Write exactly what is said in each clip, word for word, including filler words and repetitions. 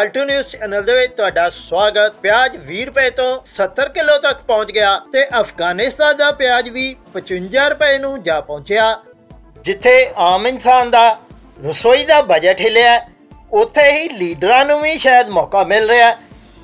Alt news channel ਦੇ ਵਿੱਚ ਤੁਹਾਡਾ ਸਵਾਗਤ। ਪਿਆਜ਼ ਵੀਹ ਰੁਪਏ ਤੋਂ ਸੱਤਰ ਕਿਲੋ ਤੱਕ ਪਹੁੰਚ ਗਿਆ ਤੇ ਅਫਗਾਨਿਸਤਾਨ ਦਾ ਪਿਆਜ਼ ਵੀ ਪਚਵੰਜਾ ਰੁਪਏ ਨੂੰ ਜਾ ਪਹੁੰਚਿਆ। ਜਿੱਥੇ ਆਮ ਇਨਸਾਨ ਦਾ ਰਸੋਈ ਦਾ ਬਜਟ ਹਿਲਿਆ, ਉੱਥੇ ਹੀ ਲੀਡਰਾਂ ਨੂੰ ਵੀ ਸ਼ਾਇਦ ਮੌਕਾ ਮਿਲ ਰਿਹਾ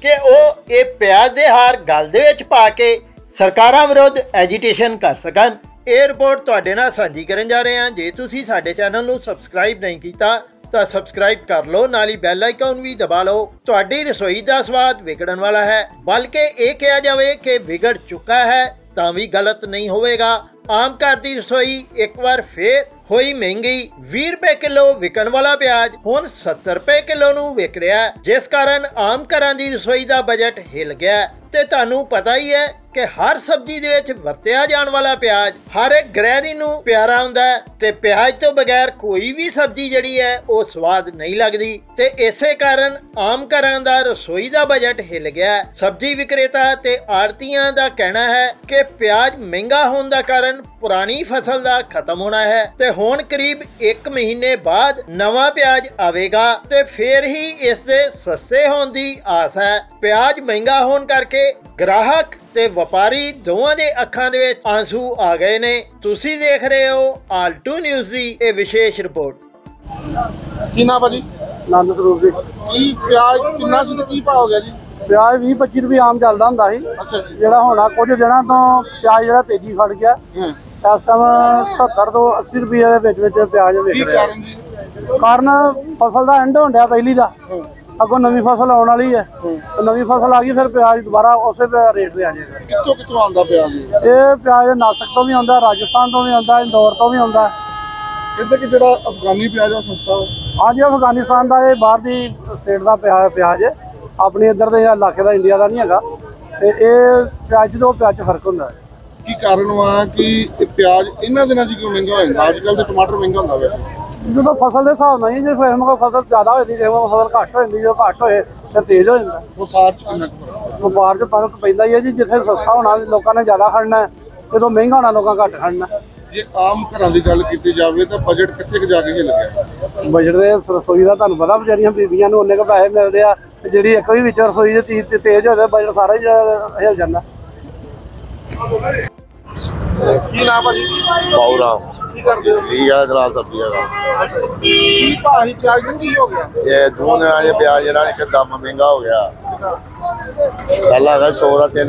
ਕਿ ਉਹ ਇਹ ਪਿਆਜ਼ ਦੇ ਹਾਰ ਗਲ ਦੇ ਵਿੱਚ ਪਾ ਕੇ ਸਰਕਾਰਾਂ ਵਿਰੁੱਧ ਐਜੀਟੇਸ਼ਨ ਕਰ ਸਕਣ। ਇਹ ਰਿਪੋਰਟ ਤੁਹਾਡੇ ਨਾਲ ਸਾਂਝੀ ਕਰਨ ਜਾ ਰਹੇ ਹਾਂ। ਜੇ ਤੁਸੀਂ ਸਾਡੇ ਚੈਨਲ ਨੂੰ ਸਬਸਕ੍ਰਾਈਬ नहीं ਕੀਤਾ तो सब्सक्राइब कर लो, नाली बैल आइकन भी दबा लो। तुहाडी रसोई दा स्वाद विगड़न वाला है, बल्कि ये कहा जाए कि विगड़ चुका है तां भी गलत नहीं होवेगा। आम घर दी रसोई एक बार फिर होई महंगी। बीस रुपए किलो विकन वाला प्याज हुण सत्तर रुपए किलो नूं विक रहा है, जिस कारण आम घरां दी रसोई दा बजट हिल गया। ते तुहानूं पता ही है कि हर सब्जी दे विच वरतिया जाण वाला प्याज हर एक गृहणी नूं प्यारा हुंदा है ते प्याज तो बगैर कोई भी सब्जी जिहड़ी है वो स्वाद नहीं लगदी ते इसे कारण आम घरां दा रसोई दा बजट हिल गया। सब्जी विक्रेता ते आड़तीआं दा कहना है कि प्याज महंगा होण दा कारण पुरानी फसल दा खत्म होना है ते ਹੁਣ करीब एक महीने बाद नवा प्याज आवेगा ते फिर ही इसके सस्ते होने की आस है। प्याज महंगा होने करके ग्राहक ते व्यापारी दोवां दे अखां दे विच आंसू आ गए ने। तुसी देख रहे हो आलटू न्यूज़ दी ये विशेष रिपोर्ट। की नाम भाजी? आनंद सरूप जी। की प्याज कितना सी ते की भाव हो गया जी? प्याज भी पच्ची रुपये आम चलता हुंदा सी, जिहड़ा होना कुछ दिनां तों प्याज जिहड़ा तेजी फड़ गया। इस टाइम सत्तर तो अस्सी रुपये के प्याज विक रहा है। कारण फसल का एंड होता पहली का, अगों नवी फसल आने वाली है, नवी फसल आ गई फिर प्याज दोबारा उस रेट से आ जाएगा। ये प्याज नासिक तो भी आता, राजस्थान तो भी आता, इंदौर तो भी आता। अफगानी प्याज सस्ता? हाँ जी, अफगानिस्तान का, ये बाहर की स्टेट का प्याज प्याज है, अपने इधर के इलाके का इंडिया का नहीं है। ये प्याज तो प्याज फर्क होता है। ਕੀ ਕਾਰਨ ਵਾ ਕਿ ਇਹ ਪਿਆਜ਼ ਇਹਨਾਂ ਦਿਨਾਂ 'ਚ ਕਿਉਂ ਮਹਿੰਗਾ ਹੋ ਜਾਂਦਾ? ਅੱਜ ਕੱਲ੍ਹ ਤਾਂ ਟਮਾਟਰ ਮਹਿੰਗਾ ਹੁੰਦਾ ਵੈਸੇ, ਜਦੋਂ ਫਸਲ ਦੇ ਹਿਸਾਬ ਨਾਲ ਹੀ, ਜੇ ਕਿਸੇ ਨੂੰ ਫਸਲ ਜ਼ਿਆਦਾ ਹੋ ਜਾਂਦੀ, ਕਿਸੇ ਨੂੰ ਫਸਲ ਘੱਟ ਹੋ ਜਾਂਦੀ, ਜਦੋਂ ਘੱਟ ਹੋਏ ਤਾਂ ਤੇਜ਼ ਹੋ ਜਾਂਦਾ। ਵਪਾਰ 'ਚ ਕਿੰਨਾ ਵਪਾਰ 'ਚ ਫਰਕ ਪੈਂਦਾ ਹੀ ਹੈ ਜੀ। ਜਿੱਥੇ ਸਸਤਾ ਹੋਣਾ ਲੋਕਾਂ ਨੇ ਜ਼ਿਆਦਾ ਖੜਨਾ, ਜਦੋਂ ਮਹਿੰਗਾ ਹੋਣਾ ਲੋਕਾਂ ਘੱਟ ਖੜਨਾ। ਜੇ ਆਮ ਘਰਾਂ ਦੀ ਗੱਲ ਕੀਤੀ ਜਾਵੇ ਤਾਂ ਬਜਟ ਕਿੱਥੇ ਕੁ ਜਾ ਕੇ ਲੱਗਿਆ? ਬਜਟ ਦੇ ਰਸੋਈ ਦਾ ਤੁਹਾਨੂੰ ਪਤਾ, ਵਿਚਾਰੀਆਂ ਬੀਬੀਆਂ ਨੂੰ ਉਨੇ ਕੁ ਪੈਸੇ ਮਿਲਦੇ ਆ, ਜਿਹੜੀ ਇੱਕ ਵੀ ਵਿੱਚ ਰਸੋਈ 'ਚ ਤੇਜ਼ ਹੋ ਜਾਵੇ ਬਜਟ ਸਾਰਾ ਹੀ ਹਿਲ ਜਾਂਦਾ। सौ का तीन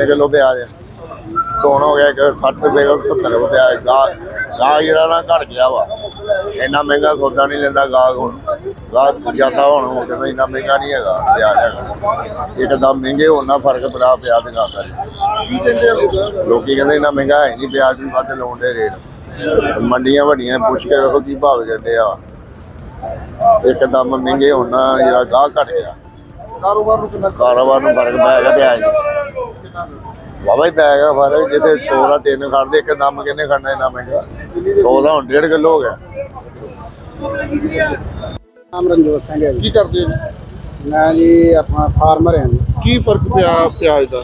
किलो प्याज धोन हो गया, सठ रुपए का सत्तर रुपए प्याज। गाहक गाहक जरा ना घट गया वा, इन्ना महंगा सौदा नहीं लेंदा गाहक। हुण गाहक ज्यादा होना, इन्ना महंगा नहीं है प्याज है, एकदम महंगे होना फर्क बड़ा प्याज गाहक। लोग कहते इन्ना महंगा है नहीं प्याज, भी वध लाउण दे रेट। मंडियां वड्डियां पुछ के देखो की भाव कटे आ, एकदम महंगे होना, जरा गाहक घट गया। कारोबार में फर्क पै गया प्याज वाहवा ही पै गया फर्क। जिथे सौ का तीन खड़ते एकदम किन्ने खड़ना इन्ना महंगा, सौ का हुण डेढ़ किलो हो गया। नाम रणजोत सिंह है। की करते हो? मैं जी अपना फार्मर है। की फर्क पिया प्याज का?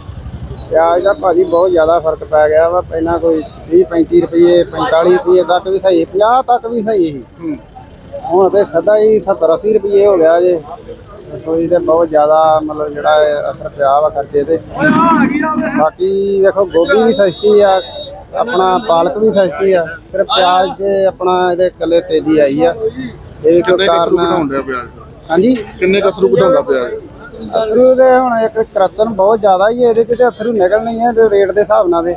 प्याज का भाजी बहुत ज़्यादा फर्क पै गया वा। पहला कोई भी पैंती रुपये पैंताली रुपये तक भी सही, पाँह तक भी सही ही, हूँ तो सदा ही सत्तर अस्सी रुपये हो गया जे। रसोई तो बहुत ज़्यादा मतलब जोड़ा असर पिया वा खर्चे ते। बाकी देखो गोभी भी सस्ती आ, अपना पालक भी सस्ती आ, सिर्फ प्याज ते अपना ये कले तेजी आई है। ये कोई कारण? हाँ जी, किन्ने कसरू घटाउंदा प्याज? अथरू तो हम एक करतन बहुत ज़्यादा ही है, अथरू निकलने ही है रेट के हिसाब नाल।